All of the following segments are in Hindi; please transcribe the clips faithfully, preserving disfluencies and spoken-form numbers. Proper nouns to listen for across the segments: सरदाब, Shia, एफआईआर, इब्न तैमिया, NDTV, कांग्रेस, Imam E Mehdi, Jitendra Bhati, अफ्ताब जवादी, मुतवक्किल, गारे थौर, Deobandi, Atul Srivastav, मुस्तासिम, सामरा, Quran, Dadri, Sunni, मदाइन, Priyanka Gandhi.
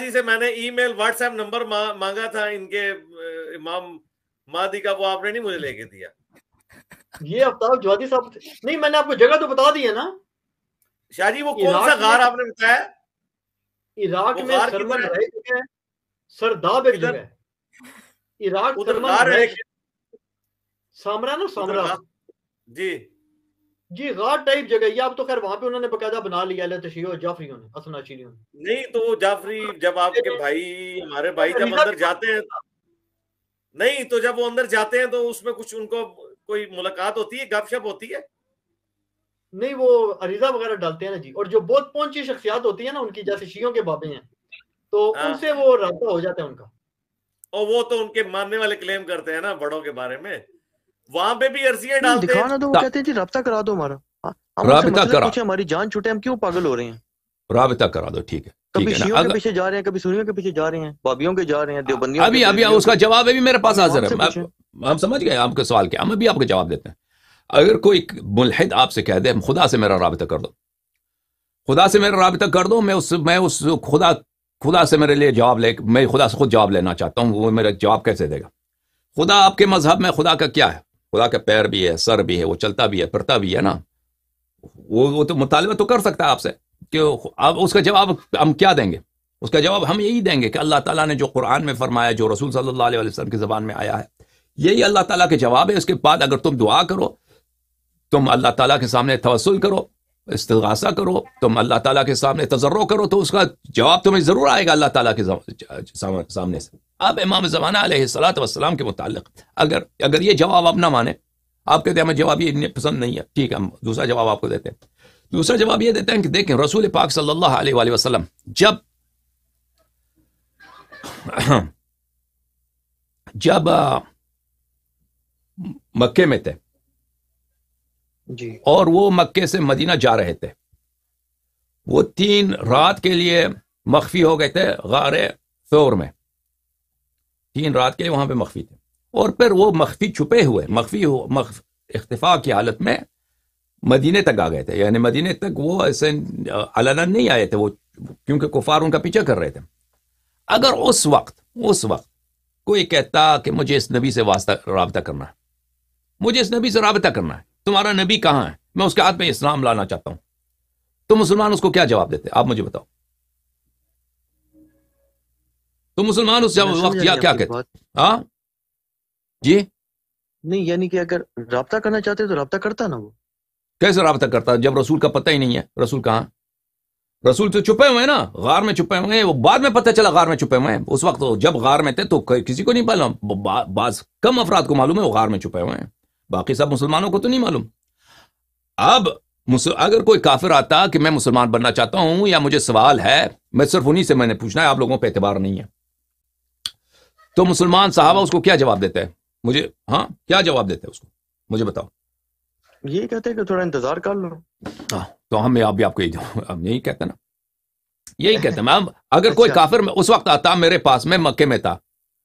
जी से मैंने ईमेल व्हाट्सएप नंबर मा, मांगा था इनके इमाम महदी का, वो आपने नहीं मुझे लेके दिया। ये अफ्ताब जवादी साहब नहीं, मैंने आपको जगह तो बता दी है ना शाह जी, वो कौन सा गार आपने बताया? इराक में सरमन रह चुके, सरदाब एक जगह है इराक, सरमन रह सामरा ना सामरा जी जी गार टाइप जगह। ये आप तो खैर वहां पे उन्होंने बकायदा बना लिया है तशरीह जाफरियों ने, असनाचीलियों ने। नहीं तो जाफरी जब आपके भाई हमारे भाई जब अंदर जाते हैं, नहीं तो जब वो अंदर जाते हैं तो उसमें कुछ उनको कोई मुलाकात होती है, गपशप होती है? नहीं वो अरीजा वगैरह डालते हैं ना जी, और जो बहुत पहुंची शख्सियात होती है ना उनकी, जैसे शियों के बाबे हैं तो उनसे वो रब्ता हो जाता है उनका। और वो तो उनके मानने वाले क्लेम करते हैं ना बड़ों के बारे में, वहां पे भी अर्जियां डालते हैं। तो वो कहते हैं जी रब्ता करा दो हमारा, हम मतलब करा। हमारी जान छूटे, हम क्यों पागल हो रहे हैं, रब्ता करा दो। ठीक है, कभी शियों के पीछे जा रहे हैं, कभी सुनियों के पीछे जा रहे हैं, बाबियों के जा रहे हैं, देवबंदियों। अभी अभी उसका जवाब अभी मेरे पास हाजिर है, हम समझ गए आपके सवाल क्या, हम अभी आपको जवाब देते हैं। अगर कोई मुल्हिद आपसे कह दे खुदा से मेरा रब्ता कर दो, खुदा से मेरा रब्ता कर दो, मैं उस मैं उस खुदा खुदा से मेरे लिए जवाब ले, मैं खुदा से खुद जवाब लेना चाहता हूँ, वो मेरा जवाब कैसे देगा? खुदा आपके मजहब में खुदा का क्या है? खुदा का पैर भी है, सर भी है, वो चलता भी है, फिरता भी है ना, वो वो तो मुतालबा तो कर सकता है आपसे कि आप, उसका जवाब हम क्या देंगे? उसका जवाब हम यही देंगे कि अल्लाह ताला ने जो कुरान में फरमाया, जो रसूल सल्लल्लाहु अलैहि वसल्लम की ज़बान में आया है, यही अल्लाह ताला के जवाब है। उसके बाद अगर तुम दुआ करो, तुम अल्लाह ताला के सामने तवस्सुल करो, इस्तिग़ासा करो, तुम अल्लाह ताला के सामने तजर्रो करो, तो उसका जवाब तुम्हें ज़रूर आएगा अल्लाह ताला के सामने से। अब इमाम ज़माना अलैहिस्सलातु वस्सलाम के मुताल्लिक़ अगर अगर ये जवाब आप ना माने, आप कहते हैं हमें जवाब ये पसंद नहीं है, ठीक है हम दूसरा जवाब आपको देते हैं। दूसरा जवाब ये देते हैं कि देखें रसूल पाक सल्लल्लाहु अलैहि वसल्लम जब जब मक्के में थे जी, और वो मक्के से मदीना जा रहे थे, वो तीन रात के लिए मख्फी हो गए थे गारे थौर में, तीन रात के लिए वहां पे मख्फी थे। और फिर वो मख्फी छुपे हुए मख्फी हो मख्फ इख्तिफा की हालत में मदीने तक आ गए थे, यानी मदीने तक वो ऐसे अलनन नहीं आए थे, वो क्योंकि कुफार उनका पीछा कर रहे थे। अगर उस वक्त उस वक्त कोई कहता कि मुझे इस नबी से वास्ता रब्ता करना है, मुझे इस नबी से रब्ता करना है, तुम्हारा नबी कहाँ है, मैं उसके हाथ में इस्लाम लाना चाहता हूं, तो मुसलमान उसको क्या जवाब देते? आप मुझे बताओ, तो मुसलमान उस वक्त क्या क्या कहते? हाँ जी नहीं, यानी कि अगर रब्ता करना चाहते तो रब्ता करता ना, वो कैसे रब्ता करता जब रसूल का पता ही नहीं है? रसूल कहाँ? रसूल तो छुपे हुए हैं ना, गार में छुपे हुए हैं, वो बाद में पता चला गार में छुपे हुए हैं। उस वक्त जब गार में थे तो किसी को नहीं मालूम, बाज कम अफराद को मालूम है वो गार में छुपे हुए हैं, बाकी सब मुसलमानों को तो नहीं मालूम। अब अगर कोई काफिर आता कि मैं मुसलमान बनना चाहता हूं या मुझे सवाल है, मैं सिर्फ उन्हीं से मैंने पूछना है, आप लोगों पर एतबार नहीं है, तो मुसलमान साहबा उसको क्या जवाब देते हैं? मुझे हाँ क्या जवाब देते हैं उसको मुझे बताओ? ये कहते हैं कि थोड़ा इंतजार कर लो। तो हम आप भी आपको यही कहते ना, यही कहते मैम। अगर अच्छा। कोई काफिर उस वक्त आता मेरे पास, मैं मक्के में था,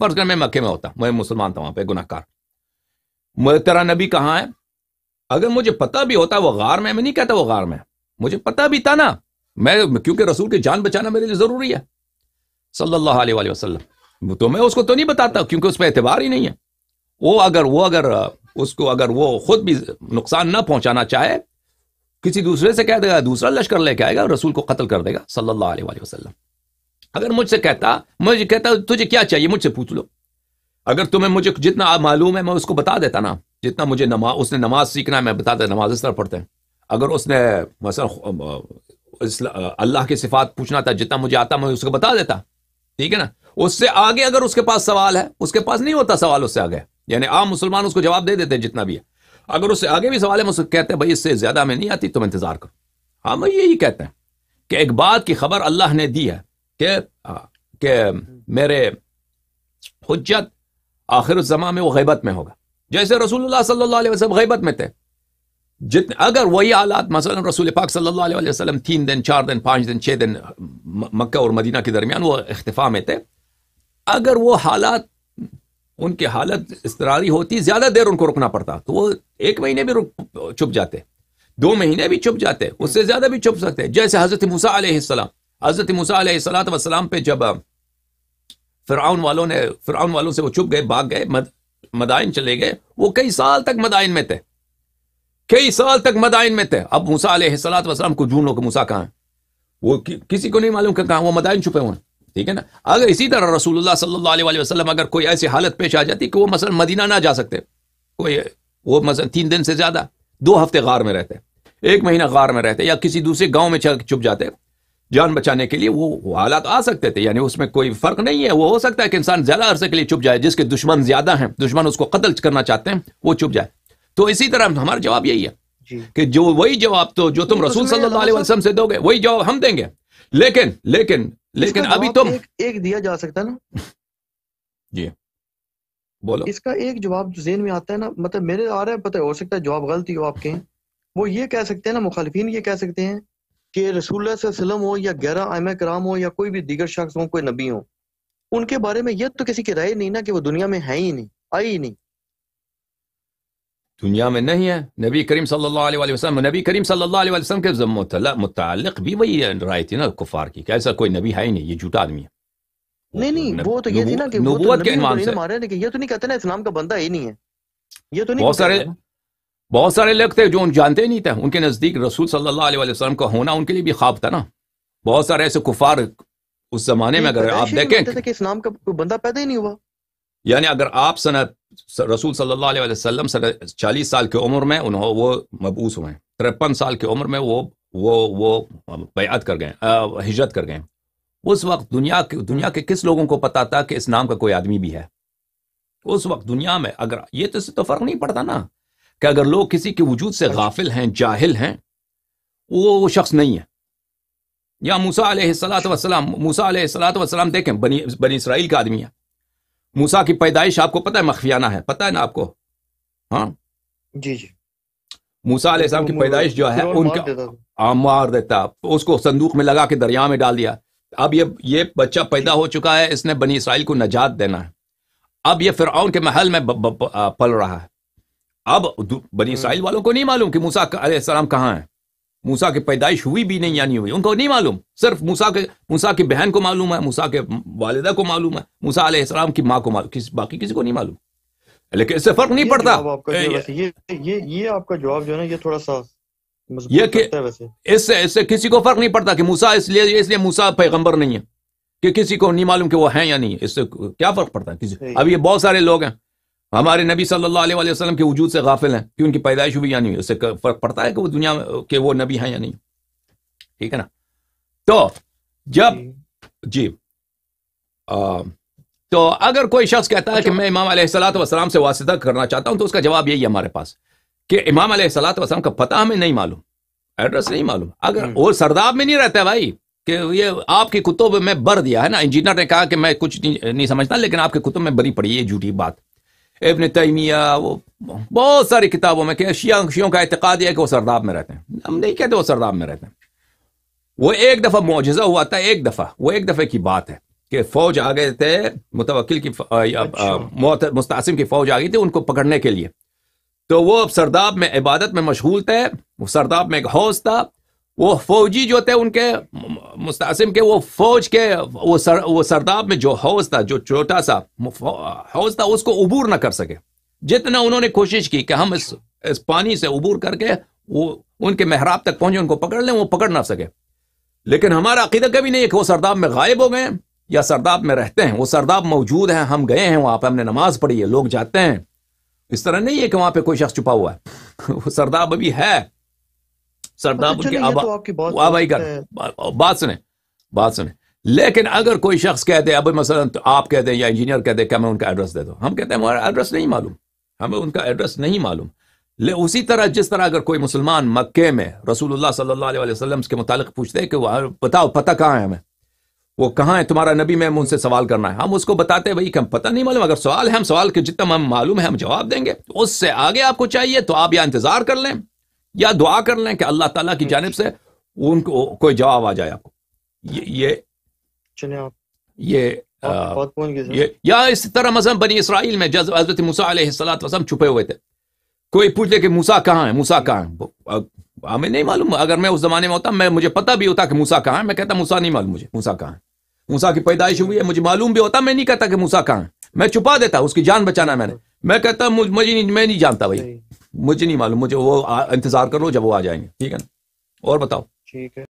फर्ज कर मैं मक्के में होता, मैं मुसलमान था वहां पे गुनाहगार, मुझे तेरा नबी कहाँ है? अगर मुझे पता भी होता वो गार में, मैं नहीं कहता वो गार में, मुझे पता भी था ना, मैं क्योंकि रसूल की जान बचाना मेरे लिए जरूरी है सल्लल्लाहु अलैहि वसल्लम, तो मैं उसको तो नहीं बताता क्योंकि उस पर एतबार ही नहीं है। वो अगर वो अगर उसको अगर वो खुद भी नुकसान ना पहुंचाना चाहे, किसी दूसरे से कह देगा, दूसरा लश्कर लेके आएगा, रसूल को कत्ल कर देगा सल्लल्लाहु अलैहि वसल्लम। अगर मुझसे कहता मुझे कहता तुझे क्या चाहिए मुझसे पूछ लो, अगर तुम्हें मुझे जितना मालूम है मैं उसको बता देता ना, जितना मुझे नमा उसने नमाज सीखना है मैं बता देता, नमाज इस तरह पढ़ते हैं। अगर उसने मसलन अल्लाह की सिफात पूछना था, जितना मुझे आता मैं उसको बता देता, ठीक है ना। उससे आगे अगर उसके पास सवाल है, उसके पास नहीं होता सवाल उससे आगे, यानी आम मुसलमान उसको जवाब दे देते हैं जितना भी है। अगर उससे आगे भी सवाल है मुझसे कहते हैं भाई इससे ज्यादा मैं नहीं आती, तुम इंतजार करो। हम यही कहते हैं कि एक बात की खबर अल्लाह ने दी है कि मेरे हुज्जत आखिर ज़मा में वो गैबत में होगा, जैसे रसूलुल्लाह सल्लल्लाहु अलैहि वसल्लम गैबत में थे। जितने अगर वही हालात मसलन रसूल पाक सल्लल्लाहु अलैहि वसल्लम तीन दिन चार दिन पाँच दिन छः दिन मक्का और मदीना के दरमियान वो इख्तिफा में थे, अगर वो हालात उनकी हालत इसरारी होती, ज्यादा देर उनको रुकना पड़ता, तो वो एक महीने भी रुक चुप जाते, दो महीने भी चुप जाते, उससे ज्यादा भी चुप सकते। जैसे हजरत मूसा अलैहिस्सलाम हज़रत मूसा अलैहिस्सलातु वस्सलाम पे जब फ़िरऔन वालों ने फ़िरऔन वालों से वो छुप गए, भाग गए, मद, मदाइन चले गए। वो कई साल तक मदाइन में थे, कई साल तक मदाइन में थे। अब मूसा अलैहिस्सलातु वस्सलाम को जून लोग मूसा कहाँ है, वो कि, किसी को नहीं मालूम कि कहाँ वो मदाइन छुपे हुए हैं। ठीक है ना। अगर इसी तरह रसूलुल्लाह सल्लल्लाहु अलैहि वसल्लम अगर कोई ऐसी हालत पेश आ जाती कि वो मसलन मदीना ना जा सकते, कोई वो मसलन तीन दिन से ज़्यादा, दो हफ्ते गार में रहते, एक महीना गार में रहते, या किसी दूसरे गांव में छुप जाते जान बचाने के लिए, वो, वो हालात आ सकते थे। यानी उसमें कोई फ़र्क नहीं है। वो हो सकता है कि इंसान ज़्यादा अरसे के लिए छुप जाए, जिसके दुश्मन ज़्यादा हैं, दुश्मन उसको कत्ल करना चाहते हैं, वो छुप जाए। तो इसी तरह हमारा जवाब यही है कि जो वही जवाब तो जो तुम रसूल सल्लल्लाहु अलैहि वसल्लम से दोगे वही जवाब हम देंगे। लेकिन लेकिन लेकिन अभी तुम एक, एक दिया जा सकता है ना जी, बोलो। इसका एक जवाब ज़हन में आता है ना, मतलब मेरे आ रहा है, पता हो सकता है जवाब गलत ही हो आपके, वो ये कह सकते हैं ना, मुखालिफिन ये कह सकते हैं कि रसूलुल्लाह सल्लल्लाहु अलैहि वसल्लम हो या गैर आइम्मा किराम हो या कोई भी दीगर शख्स हो, कोई नबी हो, उनके बारे में यह तो किसी की राय नहीं ना कि वो दुनिया में है ही नहीं, आई ही नहीं, दुनिया में नहीं है। नबी करीम सल्लल्लाहु अलैहि वसल्लम, नबी करीम सल्लल्लाहु अलैहि वसल्लम के मुतालिक भी वही राय थी ना कुफार की, कैसा कोई नबी है ही नहीं, ये झूठा आदमी है। नहीं नहीं, वो तो ये थी ना कि नबूवत के नाम से मारे, लेकिन ये तो नहीं कहते ना इस्लाम का बंदा ही नहीं है, ये तो नहीं। बहुत सारे बहुत सारे लोग थे जो जानते नहीं थे, उनके नज़दीक रसूल सल्लल्लाहु अलैहि वसल्लम का होना उनके लिए भी ख्वाब था ना। बहुत सारे ऐसे कुफार उस जमाने में, अगर आप देखें कि इस्लाम का कोई बंदा पैदा ही नहीं हुआ। यानी अगर आप सनत रसूल सल्लल्लाहु अलैहि वसल्लम सनत चालीस साल की उम्र में उन्होंने वो मबूस हुए, तिरपन साल की उम्र में वो वो वो बैअत कर गए, हिजरत कर गए। उस वक्त दुनिया के दुनिया के किस लोगों को पता था कि इस नाम का कोई आदमी भी है उस वक्त दुनिया में? अगर ये तो तो फ़र्क नहीं पड़ता ना कि अगर लोग किसी के वजूद से गाफिल हैं, जाहिल हैं, वो वो शख्स नहीं है। या मूसा अलैहिस्सलातु वस्सलाम, मूसा अलैहिस्सलातु वस्सलाम देखें, बनी बनी इसराइल का आदमी है। मूसा की पैदाइश आपको पता है मखफियाना है, पता है ना आपको? हाँ जी जी। मूसा अलैहिस्सलाम की पैदाइश जो है उनका मार देता, उसको संदूक में लगा के दरिया में डाल दिया। अब ये ये बच्चा पैदा हो चुका है, इसने बनी इसराइल को नजात देना है। अब ये फिरऔन के महल में ब, ब, ब, पल रहा है। अब बनी इसराइल वालों को नहीं मालूम कि मूसा अलैहिस्सलाम कहाँ है, मूसा की पैदाइश हुई भी नहीं या नहीं हुई, उनको नहीं मालूम। सिर्फ मूसा के मूसा की बहन को मालूम है, मूसा के वालिदा को मालूम है, मूसा अलैहिस्सलाम की माँ को मालूम, किस, बाकी किसी को नहीं मालूम। लेकिन इससे फर्क नहीं पड़ता। ये ये ये आपका जवाब जो है ना, ये थोड़ा सा ये कि इससे इससे किसी को फर्क नहीं पड़ता कि मूसा इसलिए इसलिए मूसा पैगंबर नहीं है कि किसी को नहीं मालूम कि वो है या नहीं, इससे क्या फर्क पड़ता है किसी। अब ये बहुत सारे लोग हैं हमारे नबी सल्लल्लाहु अलैहि वसल्लम के वजूद से गाफिल हैं कि उनकी पैदाइश हुई या नहीं, उससे फर्क पड़ता है कि वो दुनिया के वो नबी हैं या नहीं। ठीक है ना। तो जब जी आ, तो अगर कोई शख्स कहता है कि मैं इमाम अलैहिस्सलातु वस्सलाम से वास्ता करना चाहता हूं, तो उसका जवाब यही है हमारे पास कि इमाम अलैहिस्सलातु वस्सलाम का पता हमें नहीं मालूम, एड्रेस नहीं मालूम। अगर वो सरदाब में नहीं रहता है भाई कि ये आपकी कुतुब में बर दिया है ना, इंजीनियर ने कहा कि मैं कुछ नहीं समझता लेकिन आपकी कुतुब में बरी पड़ी है झूठी बात। इब्न तैमिया, वो बहुत सारी किताबों में कि शिया शियों का एतकाद है कि वो सरदाब में रहते हैं। हम नहीं कहते वो सरदाब में रहते हैं। वो एक दफ़ा मुआजज़ा हुआ था, एक दफ़ा वो एक दफ़े की बात है कि फ़ौज आ गए थे, मुतवक्किल की अच्छा। मुस्तासिम की फ़ौज आ गई थी उनको पकड़ने के लिए। तो वो अब सरदाब में इबादत में मशगूल थे, वो सरदाब में एक हौज़ था। वो फौजी जो थे उनके मुस्तासिम के, वो फौज के वो सर, वो सरदाब में जो हौज था, जो छोटा सा हौज था, उसको उबूर ना कर सके। जितना उन्होंने कोशिश की कि हम इस इस पानी से उबूर करके वो उनके मेहराब तक पहुंचे, उनको पकड़ लें, वो पकड़ ना सके। लेकिन हमारा अकीदा कभी नहीं है कि वो सरदाब में गायब हो गए या सरदाब में रहते हैं। वो सरदाब मौजूद है, हम गए हैं वहाँ पर, हमने नमाज पढ़ी है, लोग जाते हैं। इस तरह नहीं है कि वहाँ पर कोई शख्स छुपा हुआ है, वो सरदाब अभी है। सरदाब उनकी आबा, तो आपकी बात आबाई कर बात सुने बात सुने लेकिन अगर कोई शख्स कह दे, अब मसलन तो आप कह दें या इंजीनियर कह दे कि हमें उनका एड्रेस दे दो, हम कहते हैं हमारा एड्रेस नहीं मालूम, हमें उनका एड्रेस नहीं मालूम। ले उसी तरह जिस तरह अगर कोई मुसलमान मक्के में रसूलुल्लाह सल्लल्लाहु अलैहि वसल्लम के मुतालिक पूछते हैं कि वह बताओ पता कहाँ है, हमें वो कहाँ है तुम्हारा नबी, मैं उनसे सवाल करना है। हम उसको बताते हैं भाई कि हम पता नहीं मालूम। अगर सवाल है, हम सवाल के जितना हम मालूम है हम जवाब देंगे। उससे आगे आपको चाहिए तो आप या इंतज़ार कर लें या दुआ कर लें कि अल्लाह ताला की जानिब से उनको कोई जवाब आ जाए आपको। ये ये चले आप ये आ, ये या इस तरह मसलन बनी इसराइल में जब हज़रत मूसा अलैहिस्सलाम छुपे हुए थे, कोई पूछ ले कि मूसा कहाँ है, मूसा कहाँ है, हमें नहीं मालूम। अगर मैं उस जमाने में होता, मैं मुझे पता भी होता कि मूसा कहाँ है, मैं कहता मूसा नहीं मालूम मुझे, मूसा कहाँ है, मूसा की पैदाइश हुई है मुझे मालूम भी होता, मैं नहीं कहता कि मूसा कहाँ है, मैं छुपा देता, उसकी जान बचाना मैंने, मैं कहता मुझे नहीं, मैं नहीं जानता भाई, मुझे नहीं मालूम, मुझे वो इंतजार करो जब वो आ जाएंगे। ठीक है ना, और बताओ। ठीक है।